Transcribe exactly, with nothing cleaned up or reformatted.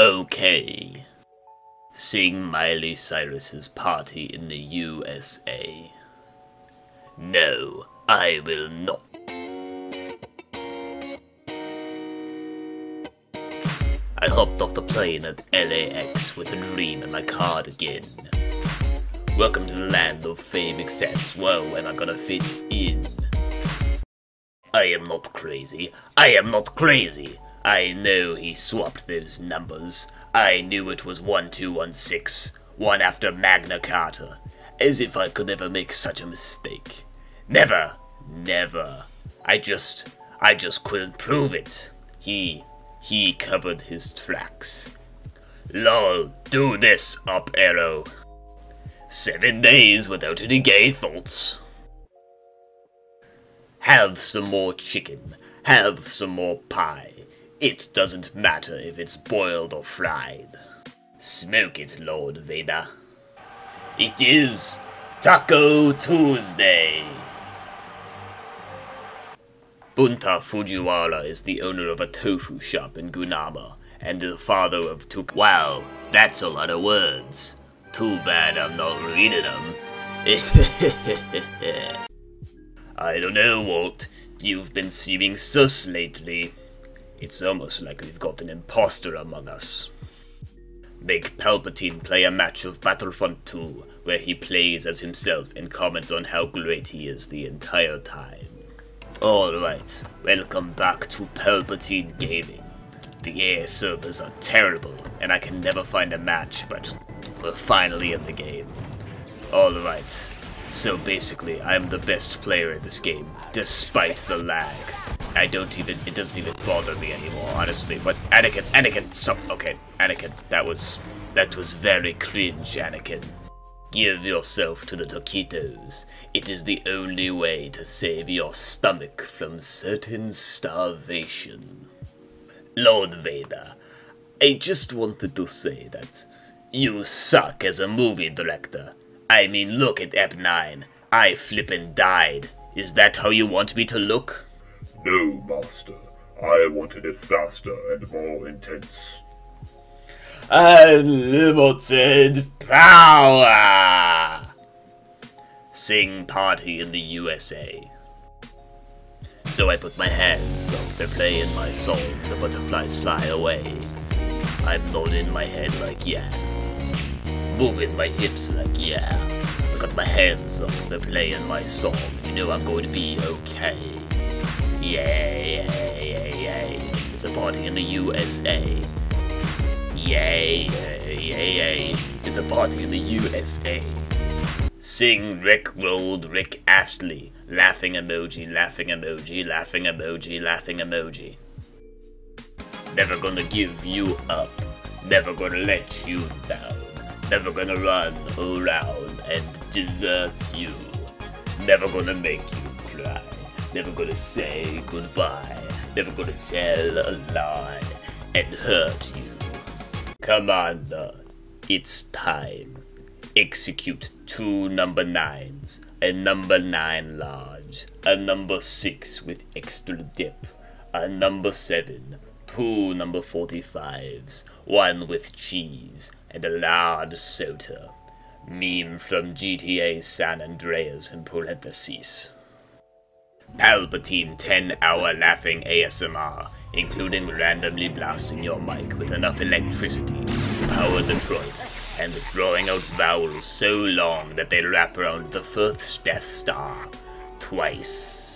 Okay. Sing Miley Cyrus's party in the U S A. No, I will not. I hopped off the plane at L A X with a dream in my cardigan. Welcome to the land of fame, excess, woe, and I'm gonna fit in. I am not crazy. I am not crazy. I know he swapped those numbers. I knew it was one two one six, one after Magna Carta. As if I could ever make such a mistake. Never, never. I just, I just couldn't prove it. He, he covered his tracks. Lol, do this, up arrow. Seven days without any gay thoughts. Have some more chicken. Have some more pie. It doesn't matter if it's boiled or fried. Smoke it, Lord Vader. It is Taco Tuesday. Bunta Fujiwara is the owner of a tofu shop in Gunama and the father of Tuk. Wow, that's a lot of words. Too bad I'm not reading them. I don't know, Walt. You've been seeming sus lately. It's almost like we've got an imposter among us. Make Palpatine play a match of Battlefront two, where he plays as himself and comments on how great he is the entire time. Alright, welcome back to Palpatine Gaming. The air servers are terrible, and I can never find a match, but we're finally in the game. Alright, so basically I'm the best player in this game, despite the lag. I don't even, it doesn't even bother me anymore, honestly, but Anakin, Anakin, stop, okay, Anakin, that was, that was very cringe, Anakin. Give yourself to the Toquitos. It is the only way to save your stomach from certain starvation. Lord Vader, I just wanted to say that you suck as a movie director. I mean, look at Ep nine. I flippin' died. Is that how you want me to look? No, Master. I wanted it faster and more intense. Unlimited power! Sing party in the U S A. So I put my hands up to play in my song, The Butterflies Fly Away. I'm nodding my head like, yeah. Moving my hips like, yeah. I got my hands up, they're playing my song. You know I'm going to be okay. Yay, yay, yay. It's a party in the U S A. Yay, yay, yay. It's a party in the U S A. Sing Rick rolled Rick Astley. Laughing emoji, laughing emoji, laughing emoji, laughing emoji. Never gonna give you up. Never gonna let you down. Never gonna run around and desert you. Never gonna make you cry. Never gonna say goodbye. Never gonna tell a lie and hurt you. Commander, it's time. Execute two number nines. A number nine large. A number six with extra dip. A number seven. Two number forty-fives, one with cheese, and a large soda. Meme from G T A San Andreas in parentheses. Palpatine ten hour laughing A S M R, including randomly blasting your mic with enough electricity to power Detroit, and drawing out vowels so long that they wrap around the first Death Star twice.